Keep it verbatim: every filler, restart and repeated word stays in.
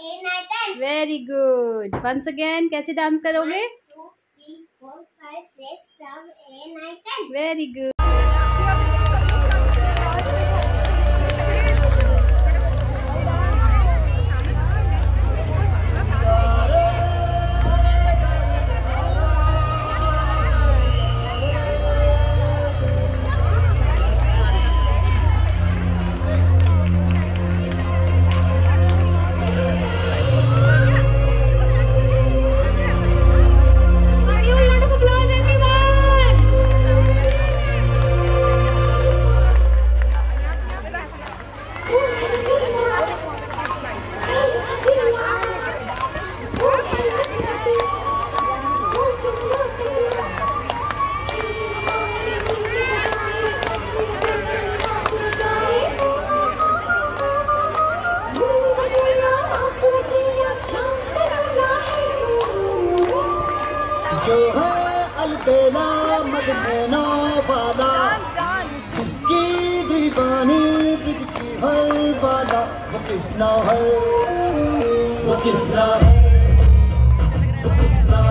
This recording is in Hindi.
eight, nine, ten. Very good. Once again, कैसे डांस करोगे? one, two, three, four, five, six, seven, eight, nine, ten. Very good. जो है अलबेला मदीना वाला, जिसकी दीवानी बिजती है वाला, वो किसना है, वो किसना है, वो किसना